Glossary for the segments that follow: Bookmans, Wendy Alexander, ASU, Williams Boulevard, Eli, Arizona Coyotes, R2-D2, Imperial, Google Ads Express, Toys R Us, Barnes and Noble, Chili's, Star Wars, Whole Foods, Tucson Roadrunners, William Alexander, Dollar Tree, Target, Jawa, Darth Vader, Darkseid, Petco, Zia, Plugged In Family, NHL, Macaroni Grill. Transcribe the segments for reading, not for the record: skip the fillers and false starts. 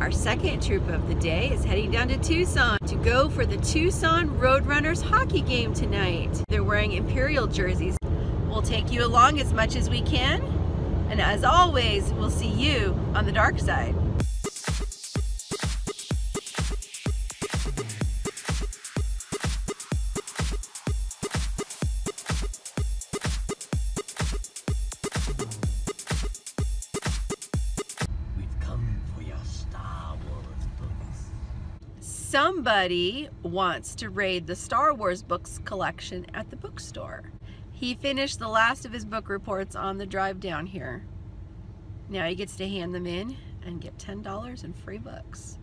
Our second troop of the day is heading down to Tucson to go for the Tucson Roadrunners hockey game tonight. They're wearing Imperial jerseys. We'll take you along as much as we can, and as always, we'll see you on the dark side. Somebody wants to raid the Star Wars books collection at the bookstore. He finished the last of his book reports on the drive down here. Now he gets to hand them in and get $10 in free books.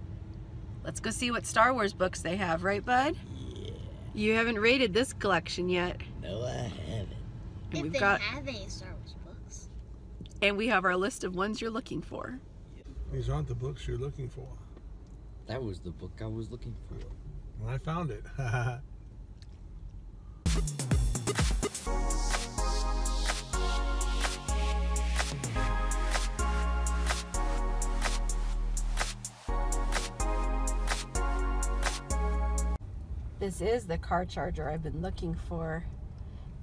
Let's go see what Star Wars books they have, right, bud? Yeah. You haven't raided this collection yet. No, I haven't. And if they have any Star Wars books. And we have our list of ones you're looking for. These aren't the books you're looking for. That was the book I was looking for. Well, I found it. This is the car charger I've been looking for.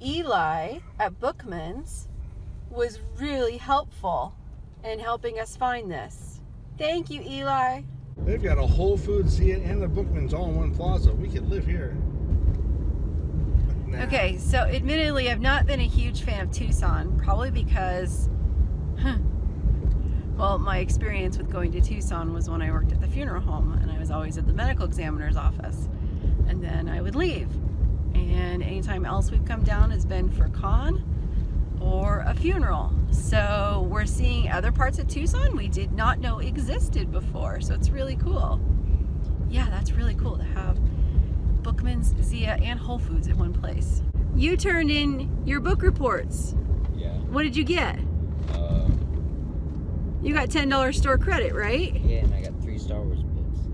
Eli at Bookmans was really helpful in helping us find this. Thank you, Eli. They've got a Whole Foods, Zia, and the Bookmans all in one plaza. We could live here. Nah. Okay, so admittedly, I've not been a huge fan of Tucson, probably because, well, my experience with going to Tucson was when I worked at the funeral home, and I was always at the medical examiner's office, and then I would leave. And anytime else we've come down has been for con or a funeral. So we're seeing other parts of Tucson we did not know existed before, so it's really cool. Yeah, that's really cool to have Bookmans, Zia, and Whole Foods in one place. You turned in your book reports. Yeah. What did you get? You got $10 store credit, right? Yeah, and I got 3 Star Wars books.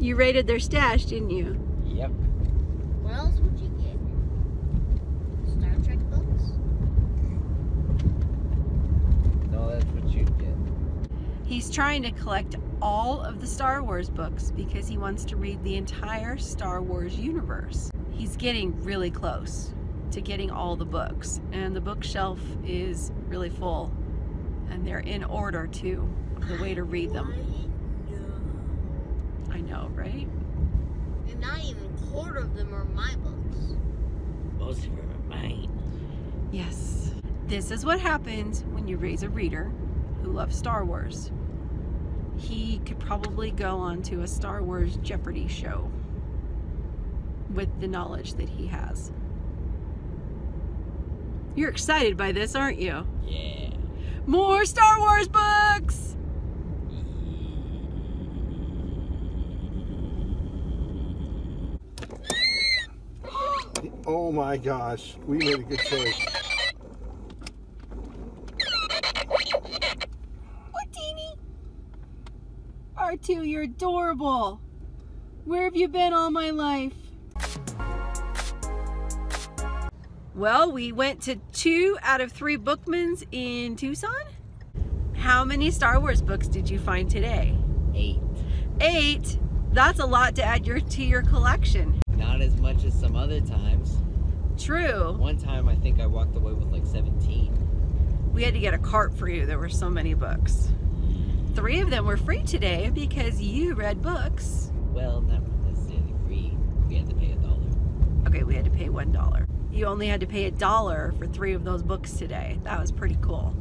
You raided their stash, didn't you? Yep. What else would you get? He's trying to collect all of the Star Wars books because he wants to read the entire Star Wars universe. He's getting really close to getting all the books, and the bookshelf is really full, and they're in order too, the way to read them. I know, right? And not even a quarter of them are my books. Most of them are mine. Yes. This is what happens when you raise a reader who loves Star Wars. He could probably go on to a Star Wars Jeopardy show with the knowledge that he has. You're excited by this, aren't you? Yeah. More Star Wars books! Oh my gosh, we made a good choice. R2, you're adorable. Where have you been all my life? Well, we went to 2 out of 3 Bookmans in Tucson. How many Star Wars books did you find today? 8. 8? That's a lot to add to your collection. Not as much as some other times. True. One time I think I walked away with like 17. We had to get a cart for you. There were so many books. 3 of them were free today because you read books. Well, not necessarily free. We had to pay $1. Okay, we had to pay $1. You only had to pay $1 for 3 of those books today. That was pretty cool.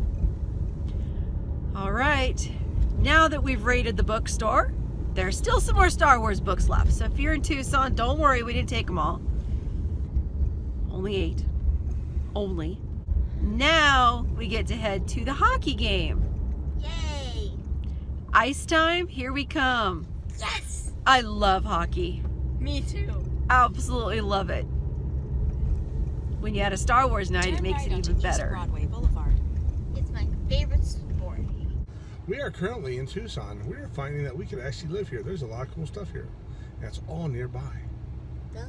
All right, now that we've raided the bookstore, there's still some more Star Wars books left. So if you're in Tucson, don't worry, we didn't take them all. Only 8. Only. Now we get to head to the hockey game. Ice time, here we come. Yes! I love hockey. Me too. Absolutely love it. When you add a Star Wars night, it makes it even better. Broadway Boulevard. It's my favorite sport. We are currently in Tucson. We are finding that we could actually live here. There's a lot of cool stuff here. That's all nearby. Duh.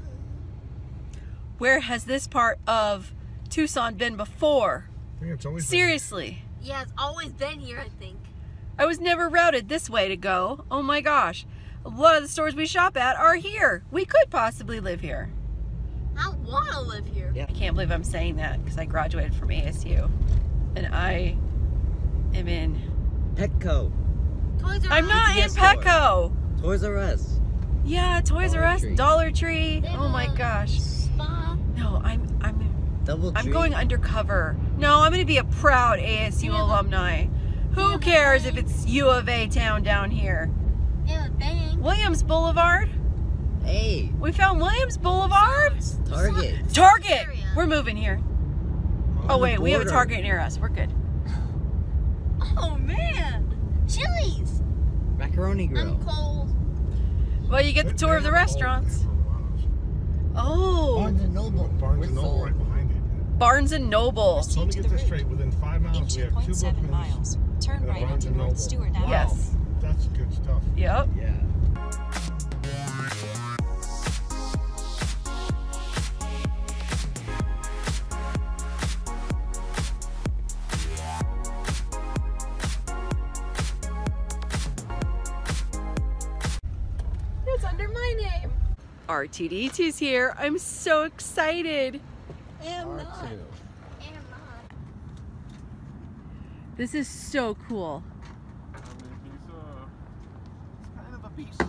Where has this part of Tucson been before? I think it's always been here. Seriously. Yeah, it's always been here, I think. I was never routed this way to go. Oh my gosh. A lot of the stores we shop at are here. We could possibly live here. I want to live here. Yeah, I can't believe I'm saying that because I graduated from ASU. And I am in... Petco. Toys R Us. I'm not in Petco. Toys R Us. Yeah, Toys R Us. Dollar Tree. Oh my gosh. Spa. No, I'm Doubletree. I'm going undercover. No, I'm going to be a proud ASU alumni. Who cares if it's U of A town down here? Yeah, dang. Williams Boulevard. Hey. We found Williams Boulevard. Target. Target. We're moving here. Oh wait, we have a Target near us. We're good. Oh man. Chili's. Macaroni Grill. I'm cold. Well, you get the tour of the restaurants. Oh. Barnes and Noble. Barnes and Noble right behind it. Barnes and Noble. Let me get this straight. Within 5 miles, we have two Bookmans. Turn right onto North Stewart Avenue. Yes. That's good stuff. Yep. Yeah. It's under my name. R2-D2's here. I'm so excited. And not. This is so cool. Beast, though.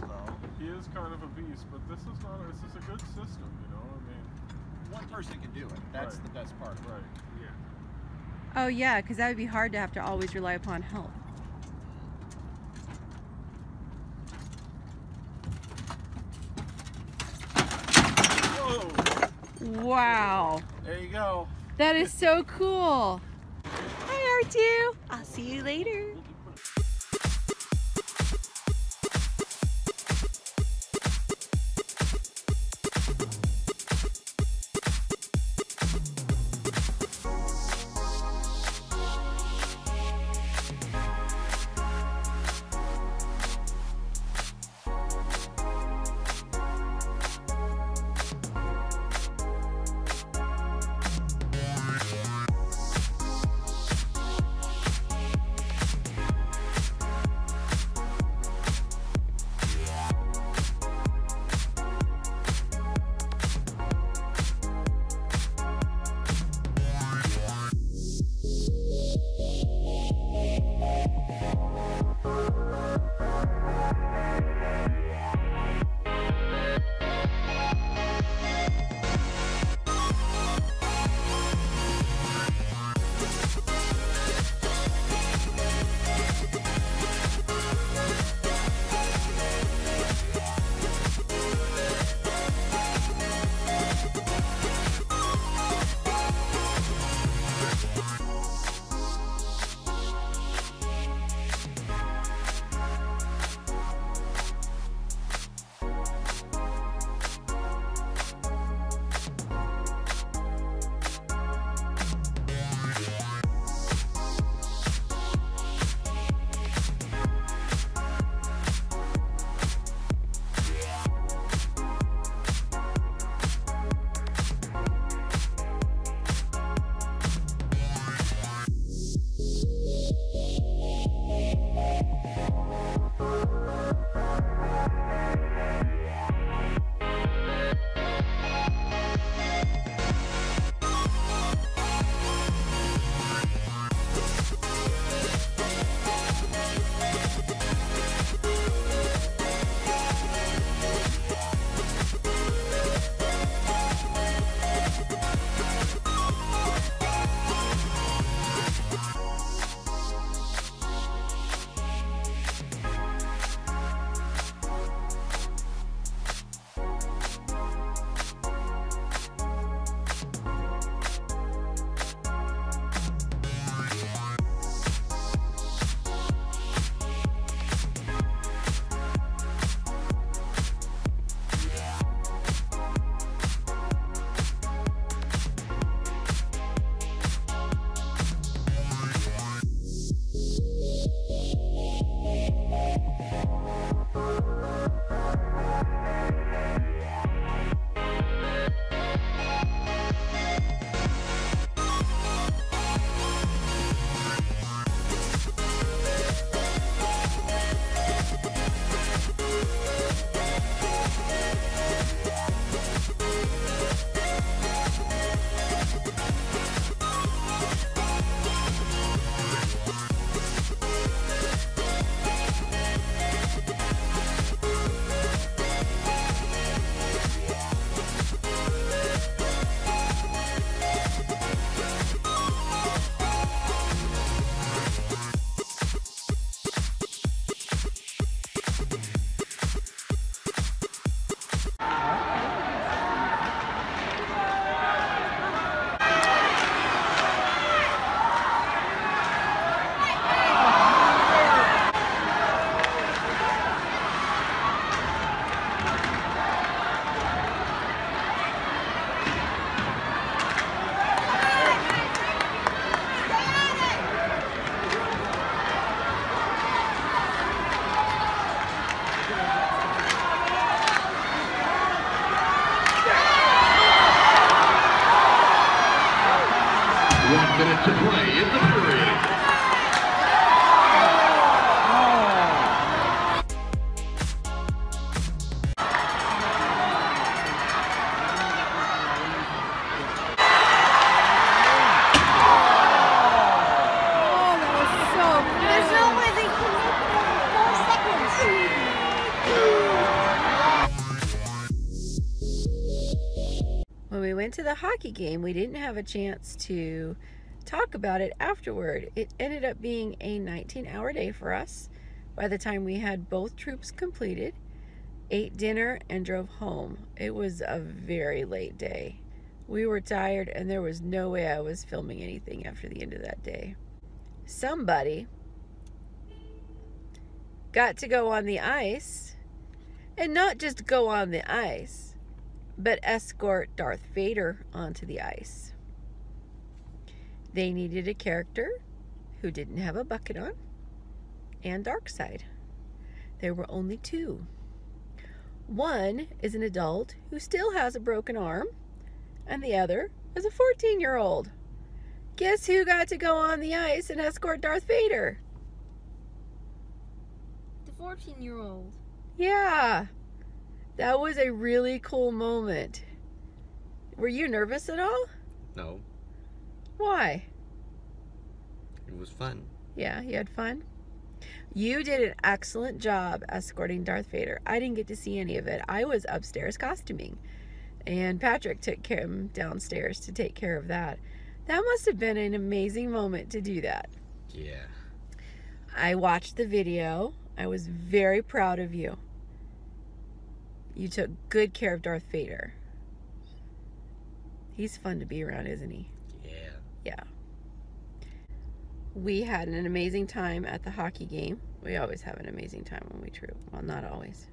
He is kind of a beast, but this is not. This is a good system, you know. I mean, one person can do it. That's right. The best part, right? Yeah. Oh yeah, because that would be hard to have to always rely upon help. Whoa! Wow. There you go. That is so cool. Hi, R2. I'll see you later. went to the hockey game. We didn't have a chance to talk about it afterward. It ended up being a 19-hour day for us by the time we had both troops completed, ate dinner, and drove home. It was a very late day. We were tired, and there was no way I was filming anything after the end of that day. Somebody got to go on the ice, and not just go on the ice, but escort Darth Vader onto the ice. They needed a character who didn't have a bucket on, and Darkseid. There were only two. One is an adult who still has a broken arm, and the other is a 14-year-old. Guess who got to go on the ice and escort Darth Vader? The 14-year-old. Yeah. That was a really cool moment. Were you nervous at all? No. Why? It was fun. Yeah, you had fun? You did an excellent job escorting Darth Vader. I didn't get to see any of it. I was upstairs costuming, and Patrick took him downstairs to take care of that. That must have been an amazing moment to do that. Yeah. I watched the video. I was very proud of you. You took good care of Darth Vader. He's fun to be around, isn't he? Yeah. Yeah. We had an amazing time at the hockey game. We always have an amazing time when we troop. Well, not always.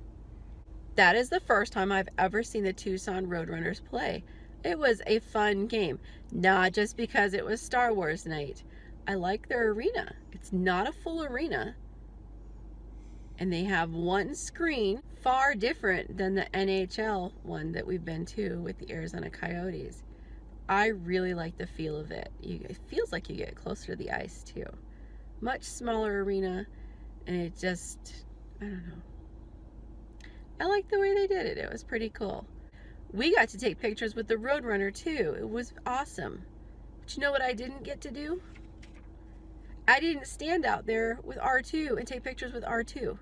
That is the first time I've ever seen the Tucson Roadrunners play. It was a fun game, not just because it was Star Wars night. I like their arena. It's not a full arena. And they have one screen, far different than the NHL one that we've been to with the Arizona Coyotes. I really like the feel of it. It feels like you get closer to the ice too. Much smaller arena, and it just, I don't know. I like the way they did it. It was pretty cool. We got to take pictures with the Roadrunner too. It was awesome. But you know what I didn't get to do? I didn't stand out there with R2 and take pictures with R2.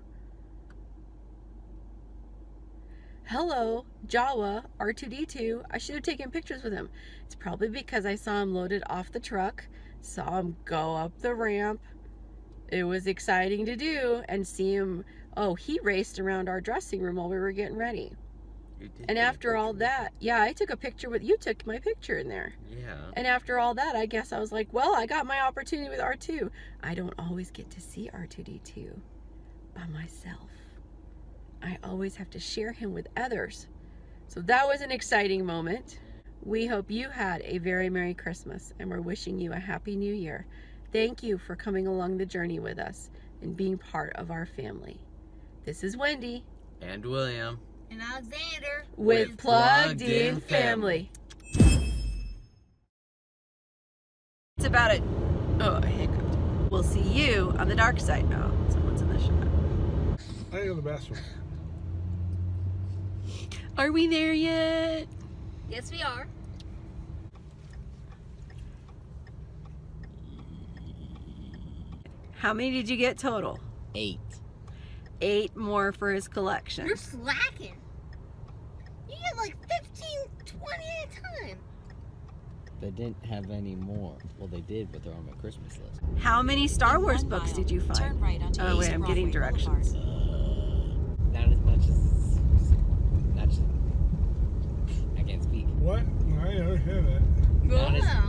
Hello, Jawa, R2-D2. I should have taken pictures with him. It's probably because I saw him loaded off the truck, saw him go up the ramp. It was exciting to do and see him. Oh, he raced around our dressing room while we were getting ready. And after all that, yeah, I took a picture with, you took my picture in there. Yeah. And after all that, I guess I was like, well, I got my opportunity with R2. I don't always get to see R2-D2 by myself. I always have to share him with others. So that was an exciting moment. We hope you had a very Merry Christmas, and we're wishing you a Happy New Year. Thank you for coming along the journey with us and being part of our family. This is Wendy. And William. And Alexander with Plugged In Family. That's about it. Oh, I hiccuped. We'll see you on the dark side. Oh, someone's in the shop. I gotta go to the bathroom. Are we there yet? Yes, we are. How many did you get total? 8. 8 more for his collection. You're slacking. You get like 15, 20 at a time. They didn't have any more. Well, they did, but they're on my Christmas list. How many Star Wars books did you find? Turn right onto East wait, I'm getting directions. Not as much as... Not just, I can't speak. What? I don't hear that. Not as